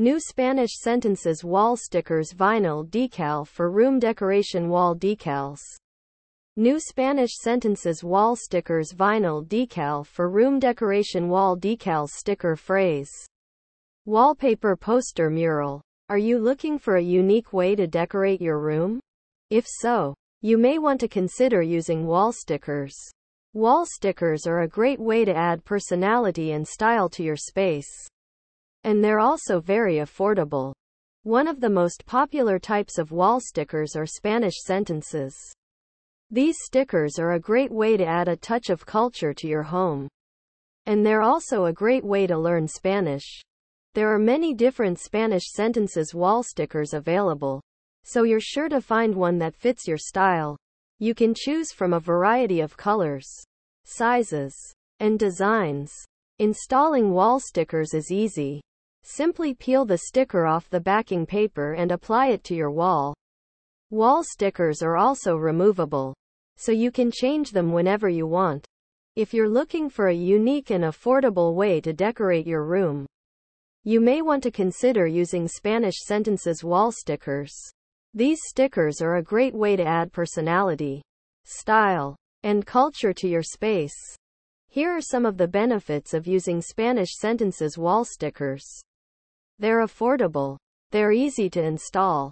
New Spanish sentences, wall stickers, vinyl decal for room decoration, wall decals. New Spanish sentences, wall stickers, vinyl decal for room decoration, wall decals, sticker phrase. Wallpaper, poster, mural. Are you looking for a unique way to decorate your room? If so, you may want to consider using wall stickers. Wall stickers are a great way to add personality and style to your space. And they're also very affordable. One of the most popular types of wall stickers are Spanish sentences. These stickers are a great way to add a touch of culture to your home. And they're also a great way to learn Spanish. There are many different Spanish sentences wall stickers available, so you're sure to find one that fits your style. You can choose from a variety of colors, sizes, and designs. Installing wall stickers is easy. Simply peel the sticker off the backing paper and apply it to your wall. Wall stickers are also removable, so you can change them whenever you want. If you're looking for a unique and affordable way to decorate your room, you may want to consider using Spanish sentences wall stickers. These stickers are a great way to add personality, style, and culture to your space. Here are some of the benefits of using Spanish sentences wall stickers. They're affordable. They're easy to install.